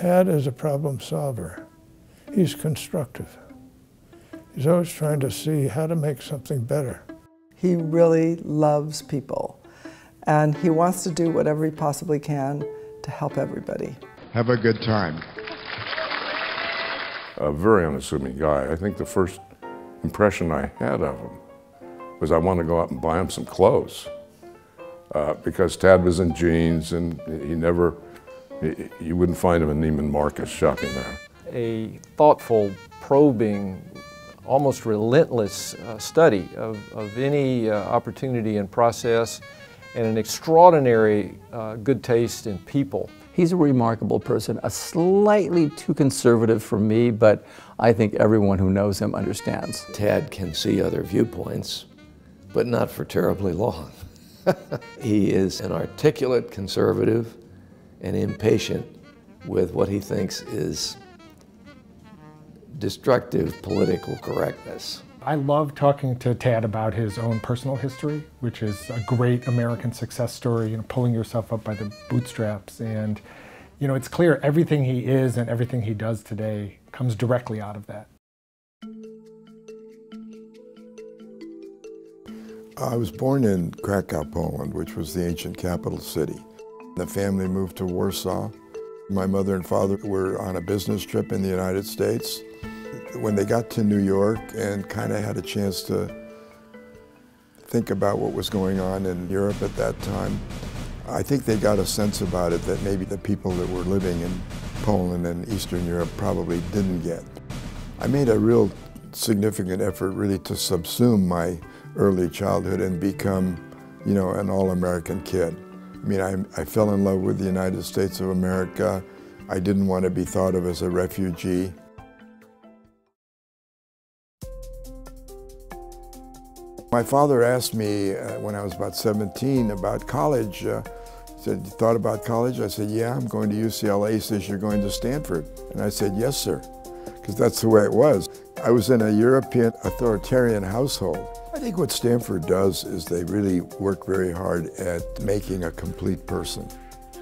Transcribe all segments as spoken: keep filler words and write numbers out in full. Tad is a problem solver. He's constructive. He's always trying to see how to make something better. He really loves people, and he wants to do whatever he possibly can to help everybody. Have a good time. A very unassuming guy. I think the first impression I had of him was I wanted to go out and buy him some clothes uh, because Tad was in jeans, and he never, he, you wouldn't find him in Neiman Marcus shopping there. A thoughtful, probing, almost relentless uh, study of, of any uh, opportunity and process, and an extraordinary uh, good taste in people. He's a remarkable person, a slightly too conservative for me, but I think everyone who knows him understands. Tad can see other viewpoints, but not for terribly long. He is an articulate conservative and impatient with what he thinks is destructive political correctness. I love talking to Tad about his own personal history, which is a great American success story, you know, pulling yourself up by the bootstraps. And, you know, it's clear everything he is and everything he does today comes directly out of that. I was born in Krakow, Poland, which was the ancient capital city. The family moved to Warsaw. My mother and father were on a business trip in the United States. When they got to New York and kind of had a chance to think about what was going on in Europe at that time, I think they got a sense about it that maybe the people that were living in Poland and Eastern Europe probably didn't get. I made a real significant effort really to subsume my early childhood and become, you know, an all-American kid. I mean, I, I fell in love with the United States of America. I didn't want to be thought of as a refugee. My father asked me uh, when I was about seventeen about college. Uh, he said, "You thought about college?" I said, "Yeah, I'm going to U C L A." He says, "You're going to Stanford?" And I said, "Yes, sir," because that's the way it was. I was in a European authoritarian household. I think what Stanford does is they really work very hard at making a complete person.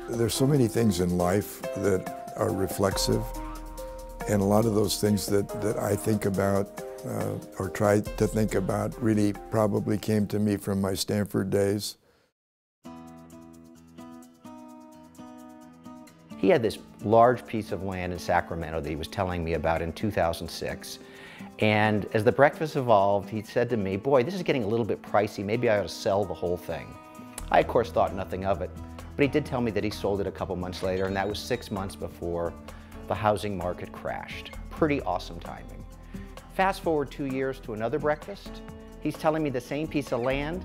There's so many things in life that are reflexive, and a lot of those things that, that I think about Uh, or tried to think about really probably came to me from my Stanford days. He had this large piece of land in Sacramento that he was telling me about in two thousand six. And as the breakfast evolved, he said to me, "Boy, this is getting a little bit pricey. Maybe I ought to sell the whole thing." I, of course, thought nothing of it, but he did tell me that he sold it a couple months later, and that was six months before the housing market crashed. Pretty awesome timing. Fast forward two years to another breakfast. He's telling me the same piece of land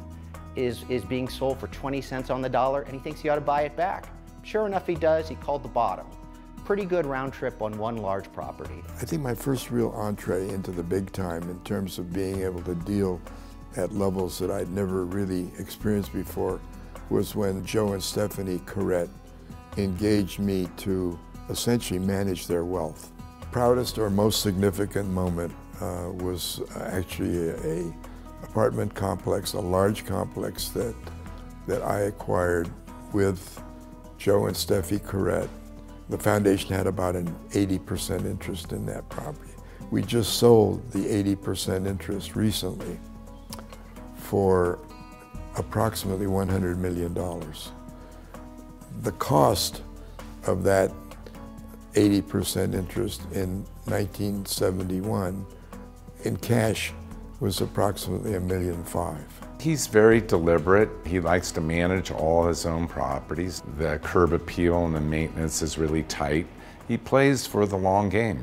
is, is being sold for twenty cents on the dollar, and he thinks he ought to buy it back. Sure enough, he does. He called the bottom. Pretty good round trip on one large property. I think my first real entree into the big time in terms of being able to deal at levels that I'd never really experienced before was when Joe and Stephanie Corette engaged me to essentially manage their wealth. Proudest or most significant moment Uh, was actually a, a apartment complex, a large complex that that I acquired with Joe and Steffi Corette. The foundation had about an eighty percent interest in that property. We just sold the eighty percent interest recently for approximately one hundred million dollars. The cost of that eighty percent interest in nineteen seventy-one in cash was approximately a million five. He's very deliberate. He likes to manage all his own properties. The curb appeal and the maintenance is really tight. He plays for the long game.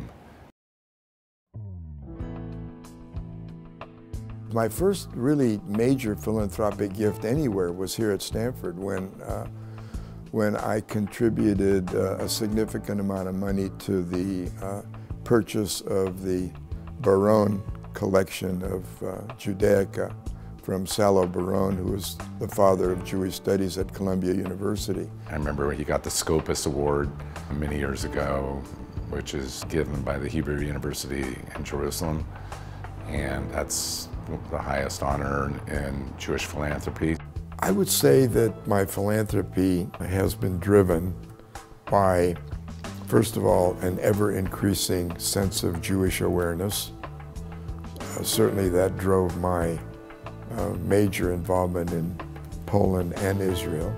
My first really major philanthropic gift anywhere was here at Stanford when, uh, when I contributed uh, a significant amount of money to the uh, purchase of the Baron collection of uh, Judaica from Salo Baron, who was the father of Jewish studies at Columbia University. I remember when he got the Scopus Award many years ago, which is given by the Hebrew University in Jerusalem, and that's the highest honor in Jewish philanthropy. I would say that my philanthropy has been driven by First of all, an ever-increasing sense of Jewish awareness. Uh, certainly that drove my uh, major involvement in Poland and Israel,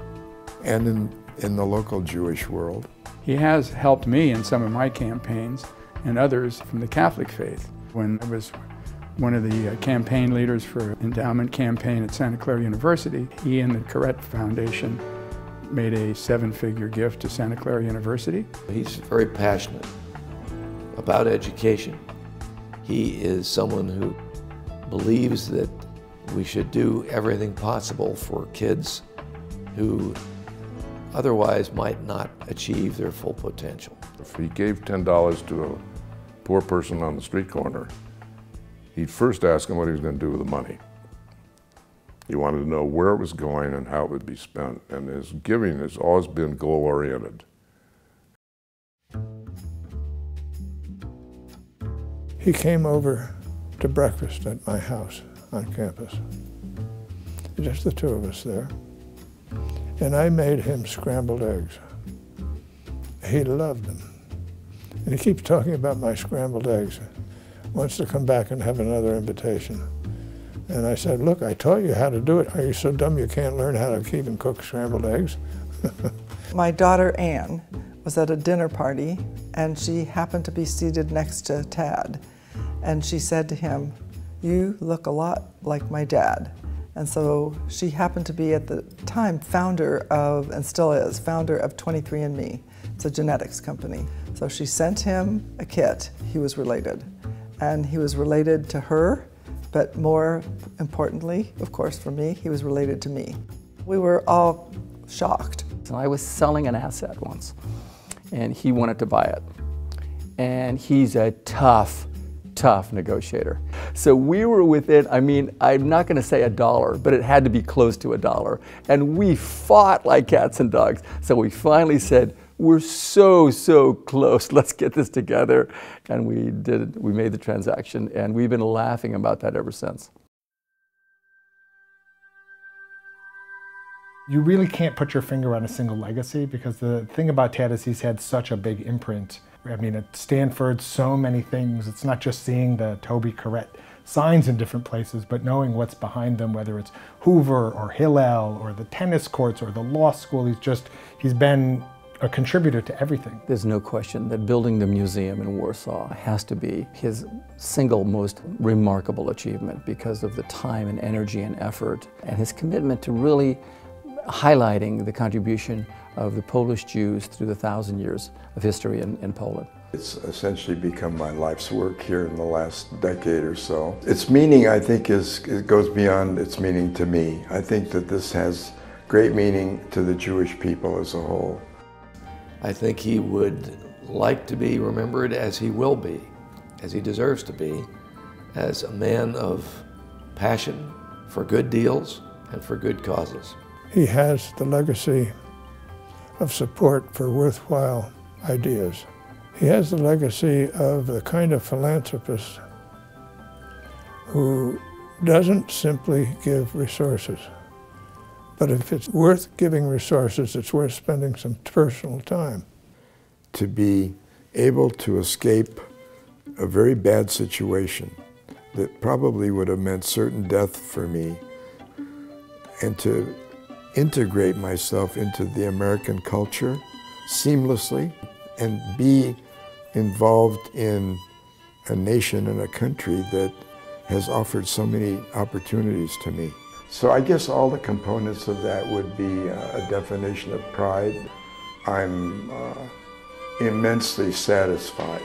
and in, in the local Jewish world. He has helped me in some of my campaigns and others from the Catholic faith. When I was one of the campaign leaders for endowment campaign at Santa Clara University, he and the Coret Foundation made a seven-figure gift to Santa Clara University. He's very passionate about education. He is someone who believes that we should do everything possible for kids who otherwise might not achieve their full potential. If he gave ten dollars to a poor person on the street corner, he'd first ask him what he was going to do with the money. He wanted to know where it was going and how it would be spent, and his giving has always been goal-oriented. He came over to breakfast at my house on campus, just the two of us there, and I made him scrambled eggs. He loved them, and he keeps talking about my scrambled eggs. Wants to come back and have another invitation. And I said, look, I taught you how to do it. Are you so dumb you can't learn how to even cook scrambled eggs? My daughter Anne was at a dinner party, and she happened to be seated next to Tad. And she said to him, you look a lot like my dad. And so she happened to be at the time founder of, and still is, founder of twenty-three and me. It's a genetics company. So she sent him a kit. He was related. And he was related to her, but more importantly, of course, for me, he was related to me. We were all shocked. So I was selling an asset once, and he wanted to buy it. And he's a tough, tough negotiator. So we were within, I mean, I'm not gonna say a dollar, but it had to be close to a dollar. And we fought like cats and dogs. So we finally said, we're so, so close, let's get this together. And we did, we made the transaction, and we've been laughing about that ever since. You really can't put your finger on a single legacy, because the thing about Tad is he's had such a big imprint. I mean, at Stanford, so many things. It's not just seeing the Taube Koret signs in different places, but knowing what's behind them, whether it's Hoover or Hillel or the tennis courts or the law school. He's just, he's been a contributor to everything. There's no question that building the museum in Warsaw has to be his single most remarkable achievement, because of the time and energy and effort and his commitment to really highlighting the contribution of the Polish Jews through the thousand years of history in, in Poland. It's essentially become my life's work here in the last decade or so. Its meaning, I think, is it goes beyond its meaning to me. I think that this has great meaning to the Jewish people as a whole. I think he would like to be remembered as he will be, as he deserves to be, as a man of passion for good deals and for good causes. He has the legacy of support for worthwhile ideas. He has the legacy of the kind of philanthropist who doesn't simply give resources. But if it's worth giving resources, it's worth spending some personal time. To be able to escape a very bad situation that probably would have meant certain death for me, and to integrate myself into the American culture seamlessly, and be involved in a nation and a country that has offered so many opportunities to me. So I guess all the components of that would be a definition of pride. I'm uh, immensely satisfied.